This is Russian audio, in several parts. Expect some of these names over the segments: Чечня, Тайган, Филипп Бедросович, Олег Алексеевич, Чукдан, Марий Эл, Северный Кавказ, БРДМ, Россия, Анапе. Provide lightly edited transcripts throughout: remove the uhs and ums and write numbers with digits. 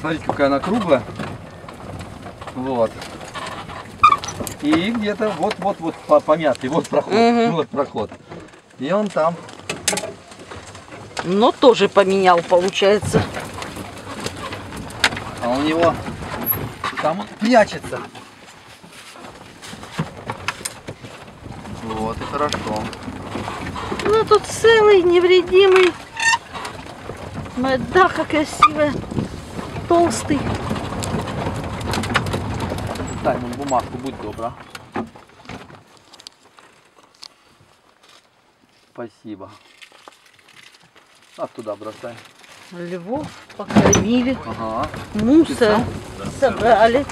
Смотрите, какая она круглая. Вот. И где-то вот-вот-вот помятый. Вот проход. Угу. Вот проход. И он там. Но тоже поменял, получается. А у него там он прячется. Вот и хорошо. Ну тут целый, невредимый. Да, как красивая. Толстый. Дай мне бумажку, будь добра. Спасибо. А туда бросай. Львов покормили. Ага. Мусор собрали.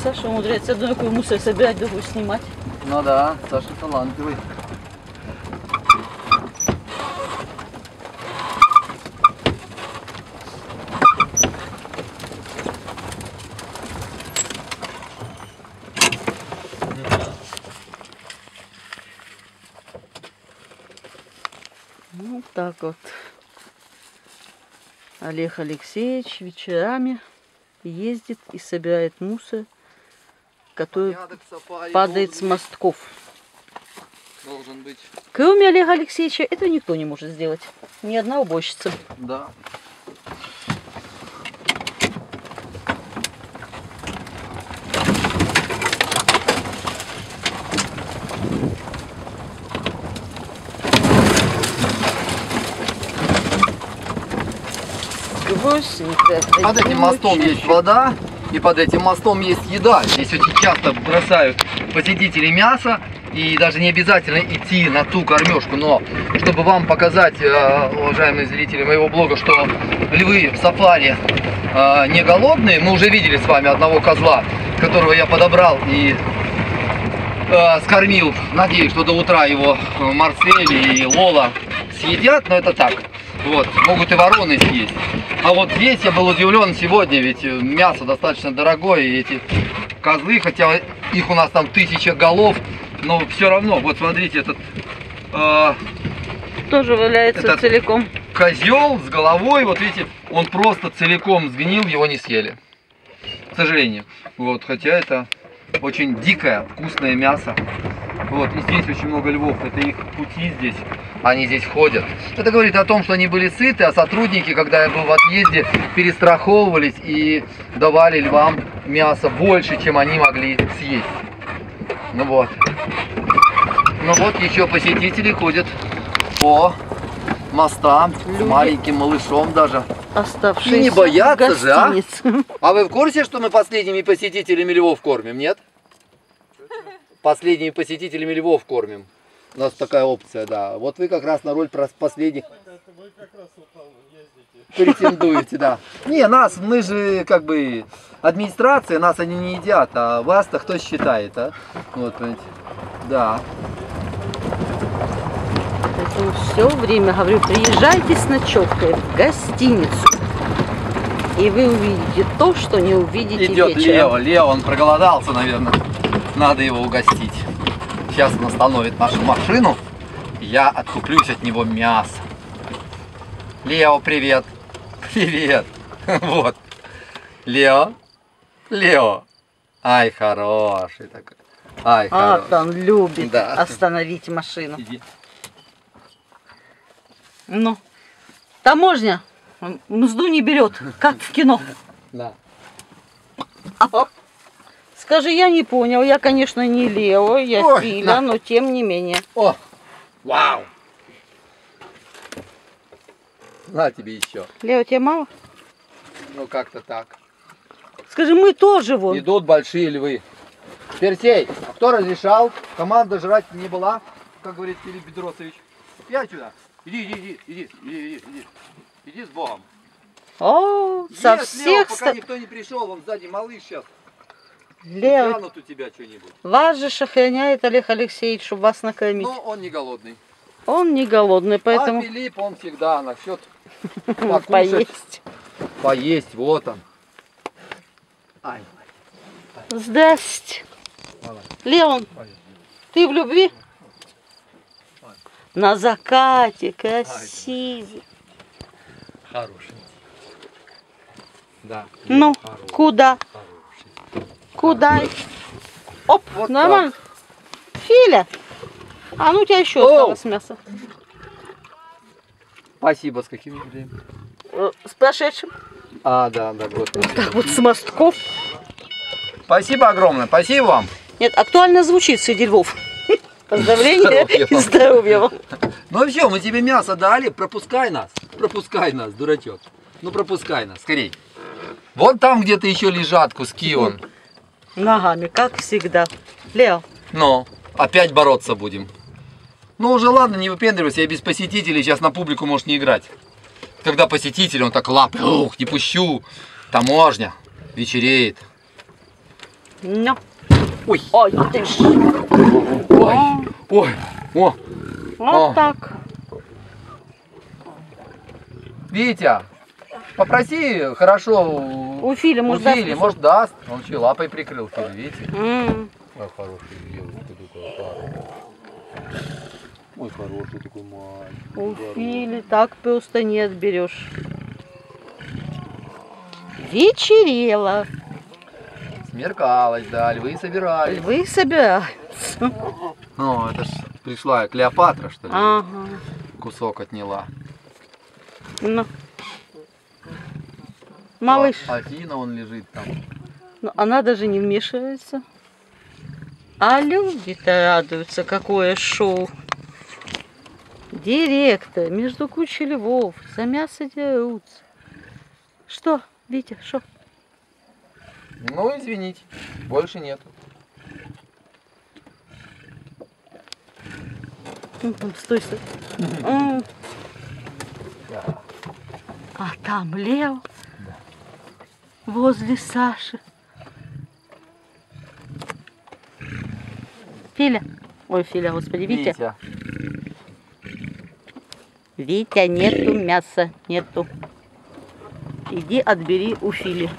Саша умудряется одной рукой мусор собирать, другую снимать. Ну да, Саша талантливый. Ну так вот, Олег Алексеевич вечерами ездит и собирает мусор, который падает с мостков. Должен быть. Кроме Олега Алексеевича этого никто не может сделать. Ни одна уборщица. Да. Под этим мостом есть вода. И под этим мостом есть еда. Здесь очень часто бросают посетители мясо. И даже не обязательно идти на ту кормежку. Но чтобы вам показать, уважаемые зрители моего блога, что львы в сафари не голодные. Мы уже видели с вами одного козла, которого я подобрал и скормил. Надеюсь, что до утра его Марсель и Лола съедят. Но это так. Вот, могут и вороны съесть. А вот здесь я был удивлен сегодня, ведь мясо достаточно дорогое, и эти козлы, хотя их у нас там 1000 голов, но все равно, вот смотрите, этот... тоже валяется этот целиком. Козел с головой, вот видите, он просто целиком сгнил, его не съели. К сожалению. Вот, хотя это очень дикое, вкусное мясо. Вот, и здесь очень много львов, это их пути здесь, они здесь ходят. Это говорит о том, что они были сыты, а сотрудники, когда я был в отъезде, перестраховывались и давали львам мясо больше, чем они могли съесть. Ну вот. Ну вот еще посетители ходят по мостам с маленьким малышом даже. Оставшиеся. И не боятся же, а? А вы в курсе, что мы последними посетителями львов кормим, нет? Последними посетителями львов кормим. У нас такая опция, да. Вот вы как раз на роль последних... Вы как раз претендуете, да. Не, нас, мы же как бы администрация, нас они не едят, а вас-то кто считает, а? Вот, понимаете. Да. Поэтому все время говорю, приезжайте с ночевкой в гостиницу. И вы увидите то, что не увидите вечером. Идет Лео, Лео, он проголодался, наверное. Надо его угостить. Сейчас он остановит нашу машину. Я откуплюсь от него мясо. Лео, привет. Привет. Вот. Лео. Лео. Ай, хороший такой. Ай, хороший. А, он любит, да, остановить машину. Иди. Ну, таможня мзду не берет, как в кино. Да. Оп. Скажи, я не понял, я, конечно, не Лео, я Филя, но тем не менее. О, вау! На тебе еще. Лео, тебе мало? Ну, как-то так. Скажи, мы тоже вон. Идут большие львы. Персей, а кто разрешал? Команда жрать не была, как говорит Филипп Бедросович. Я сюда. Иди с Богом. О, со всех Лео, пока никто не пришел, вон сзади малыш сейчас. Лео, у тебя вас же охраняет Олег Алексеевич, чтобы вас накормить. Но он не голодный. Он не голодный, поэтому... А Филипп, он всегда насчет поесть. Поесть, вот он. Ай. Здрасте. Леон, ты в любви? На закате, красивый. Хороший. Да. Ну, хороший. Куда? Хороший. Куда? Оп, вот нормально. Так. Филя. А ну у тебя еще осталось мясо. Спасибо, с каким временем? С прошедшим. А, да, да, вот. Вот так вот с мостков. Спасибо огромное, спасибо вам. Нет, актуально звучит среди львов. Поздравления и здоровья вам. Ну все, мы тебе мясо дали, пропускай нас, дурачок. Ну пропускай нас, скорей. Вот там где-то еще лежат куски вон. Ногами, как всегда. Лео. Ну, опять бороться будем. Ну уже ладно, не выпендривайся, я без посетителей сейчас на публику можешь не играть. Когда посетитель, он так лапы, ух, не пущу. Таможня, вечереет. Но. Ой. Ой, ты ж. Ой. Ой. О. Вот так. Витя, попроси хорошо у Фили, может даст. Он еще лапой прикрыл, видите? Ой, хороший девушка такая. Ой, хороший такой маленький. У Фили так просто не отберешь. Вечерело. Смеркалось, да, львы собирались. Львы собираются. Ну, это ж пришла Клеопатра, что ли? Ага. Кусок отняла. Ну. Малыш. А, Афина, он лежит там. Но она даже не вмешивается. А люди-то радуются, какое шоу. Директор, между кучей львов, за мясо дерутся. Что, Витя, что? Ну, извините, больше нету. Стой, стой. А там Лео, да. Возле Саши. Филя. Ой, Филя, господи, Витя. Витя, нету мяса, нету. Иди отбери у Фили.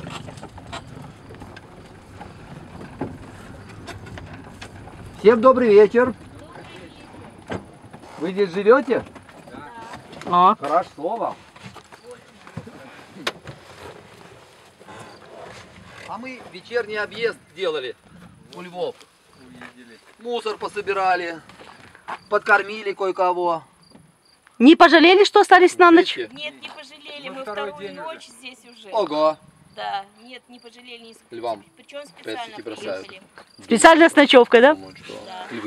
Всем добрый вечер. Вы здесь живете? Да. Хорошо вам. А мы вечерний объезд делали у львов. Мусор пособирали, подкормили кое-кого. Не пожалели, что остались на ночь? Нет, не пожалели. Мы вторую ночь здесь уже. Ого. Да, нет, не пожалели, не спрятали. Причем специально приехали. Специально с ночевкой, да? Да.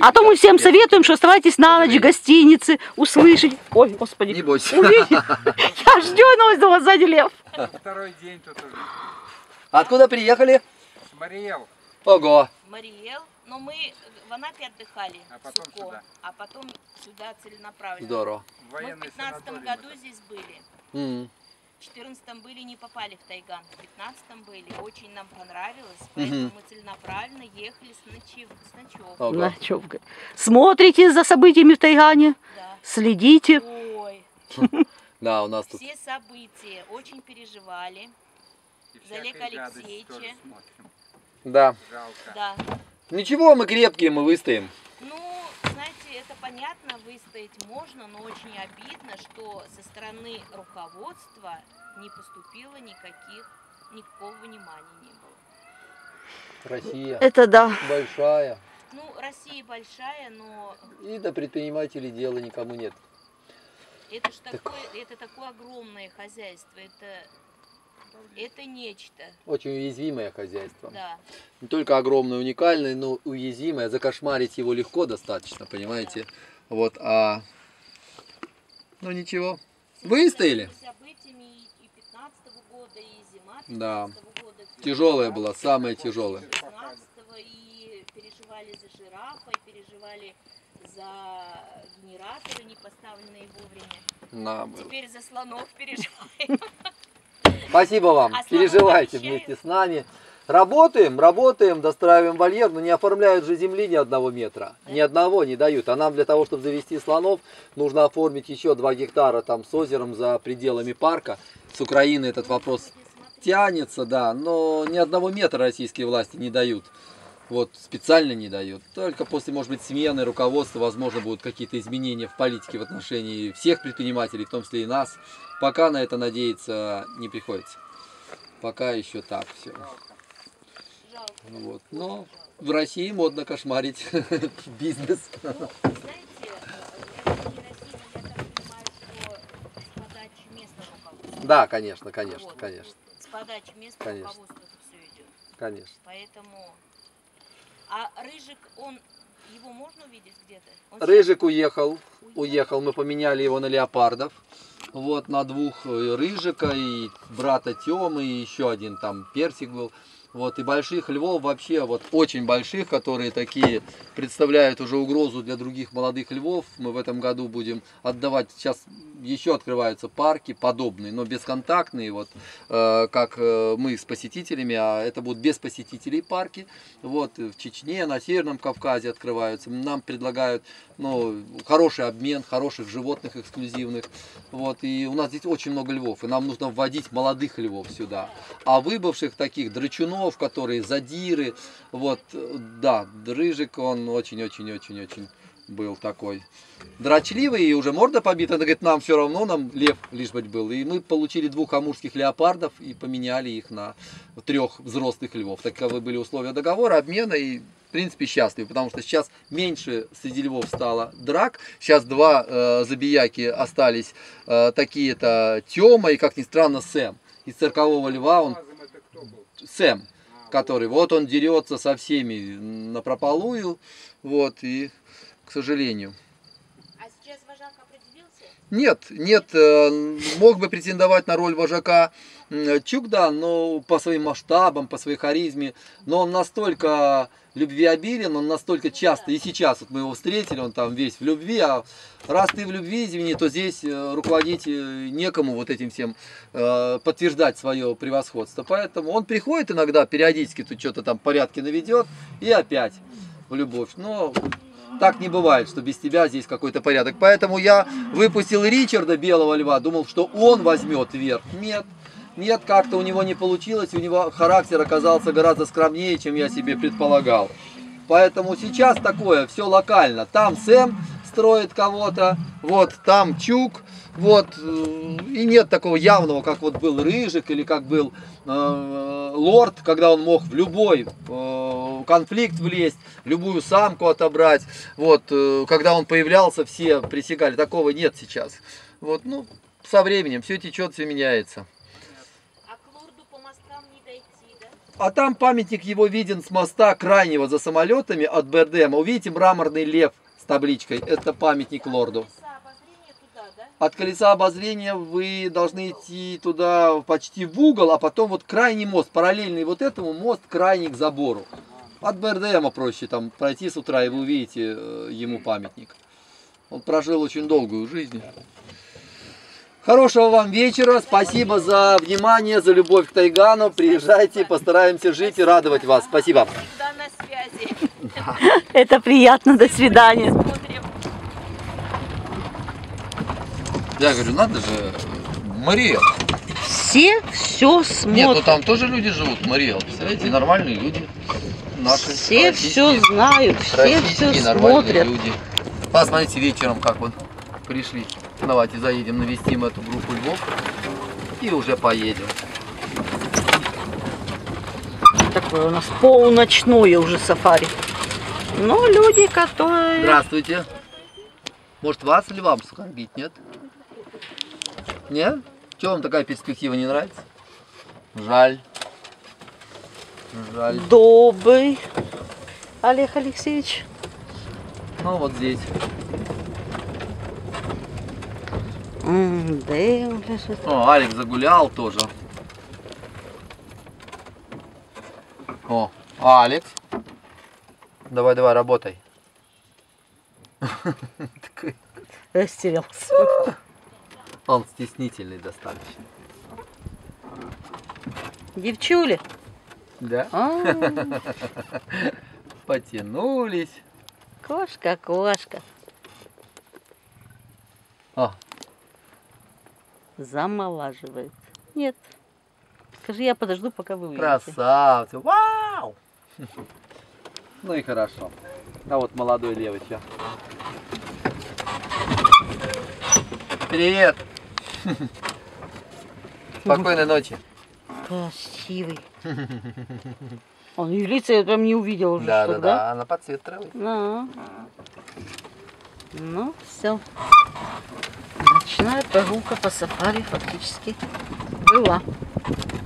А то мы всем советуем, что оставайтесь на ночь в гостинице, услышать. Ой, господи. Не бойся. Я жду новость до вас сзади, лев. Второй день тут уже. Откуда приехали? С Марий Эл. Ого. Марий Эл. Но мы в Анапе отдыхали. А потом Суко, сюда. А потом сюда целенаправленно. Здорово. Мы в 2015 году здесь были. В 2014 были, не попали в Тайган, в 2015 были, очень нам понравилось, поэтому мы целенаправленно ехали с ночевкой. Смотрите за событиями в Тайгане, да. Следите. Ой. Да, у нас тут... Все события очень переживали, за Олега Алексеевича. Да. Да. Ничего, мы крепкие, мы выстоим. Ну, знаете, это понятно, выстоять можно, но очень обидно, что со стороны руководства не поступило никакого внимания не было. Россия. Это да. Большая. Ну, Россия большая, но... И до предпринимателей дела никому нет. Это же такое огромное хозяйство, это нечто. Очень уязвимое хозяйство. Да. Не только огромное, уникальное, но уязвимое. Закошмарить его легко достаточно, понимаете? Да. Вот, а... Ну ничего. Выстояли? С событиями и 15-го года, и зима 15-го года. Тяжелая была, самая тяжелая. 15-го и переживали за жирафа, и переживали за генераторы, не поставленные вовремя. Теперь за слонов переживаем. Спасибо вам, переживайте вместе с нами. Работаем, работаем, достраиваем вольер, но не оформляют же земли ни одного метра. Ни одного не дают. А нам для того, чтобы завести слонов, нужно оформить еще 2 гектара там с озером за пределами парка. С Украины этот вопрос тянется, да, но ни одного метра российские власти не дают. Вот, специально не дают. Только после, может быть, смены руководства, возможно, будут какие-то изменения в политике в отношении всех предпринимателей, в том числе и нас. пока на это надеяться не приходится. Пока еще так все. Вот. Но в России модно кошмарить бизнес. Да, конечно, конечно, конечно. С подачи местного руководства все идет. Конечно. Поэтому. А Рыжик, он, его можно увидеть где-то? Рыжик уехал. Мы поменяли его на леопардов. Вот на двух, Рыжика и брата Тёмы, и еще один там персик был. Вот, и больших львов вообще, вот очень больших, которые такие представляют уже угрозу для других молодых львов. Мы в этом году будем отдавать, сейчас еще открываются парки подобные, но бесконтактные, вот как мы с посетителями, а это будут без посетителей парки. Вот, в Чечне, на Северном Кавказе открываются, нам предлагают, ну, хороший обмен, хороших животных эксклюзивных. Вот, и у нас здесь очень много львов, и нам нужно вводить молодых львов сюда. А выбывших таких драчунов, которые задиры, вот, да, Рыжик, он очень-очень-очень-очень был такой дрочливый, и уже морда побита, она говорит, нам все равно, нам лев лишь быть был. И мы получили двух амурских леопардов и поменяли их на трех взрослых львов. Таковы были условия договора, обмена, и в принципе счастливы, потому что сейчас меньше среди львов стало драк, сейчас два забияки остались, такие-то Тёма и, как ни странно, Сэм. Из циркового льва он... Сэм, который, вот он дерется со всеми напропалую, вот, и, к сожалению. А сейчас вожак определился? Нет, нет, мог бы претендовать на роль вожака Чукдан, но по своим масштабам, по своей харизме, но он настолько любвеобилен, он настолько часто, и сейчас вот мы его встретили, он там весь в любви, а раз ты в любви, извини, то здесь руководить некому вот этим всем, подтверждать свое превосходство, поэтому он приходит иногда, периодически тут что-то там порядки наведет, и опять в любовь, но... Так не бывает, что без тебя здесь какой-то порядок. Поэтому я выпустил Ричарда, белого льва, думал, что он возьмет верх. Нет, нет, как-то у него не получилось, у него характер оказался гораздо скромнее, чем я себе предполагал. Поэтому сейчас такое, все локально. Там Сэм строит кого-то, вот там Чук, вот. И нет такого явного, как вот был Рыжик или как был Лорд, когда он мог в любой конфликт влезть, любую самку отобрать. Вот, когда он появлялся, все пресекали. Такого нет сейчас. Вот, ну, со временем все течет, все меняется. А к Лорду по мостам не дойти, да? А там памятник его виден с моста крайнего за самолетами от БРДМ. Увидите мраморный лев с табличкой. Это памятник Лорду. От колеса обозрения вы должны идти туда почти в угол, а потом вот крайний мост, параллельный вот этому, мост крайний к забору. От БРДМа проще там пройти с утра, и вы увидите ему памятник. Он прожил очень долгую жизнь. Хорошего вам вечера, спасибо за внимание, за любовь к Тайгану. Приезжайте, постараемся жить и радовать вас. Спасибо. Всегда на связи. Это приятно, до свидания. Я говорю, надо же, Марий Эл. Все все смотрят. Нет, ну там тоже люди живут в Марий Эл, представляете, нормальные люди. Наши все все знают, все все смотрят. Люди. Посмотрите вечером, как вот пришли. Давайте заедем, навестим эту группу львов и уже поедем. Такое у нас полуночное уже сафари. Но люди, которые... Здравствуйте. Может вас львам скормить, нет? Нет? Чего вам такая перспектива не нравится? Жаль. Жаль. Добрый Олег Алексеевич. Ну вот здесь. О, Алекс загулял тоже. О, Алекс. Давай, давай, работай. Растерялся. Он стеснительный достаточно. Девчули? Да. Потянулись. Кошка, кошка. О. Замолаживает. Нет. Скажи, я подожду, пока вы уедете. Красавцы. Вау! Ну и хорошо. А вот молодой девочка. Привет! Спокойной ночи. Красивый. Он и лица я прям не увидел уже. Да, да, да, она под цвет травы. Ну, все. Ночная прогулка по сафари фактически была.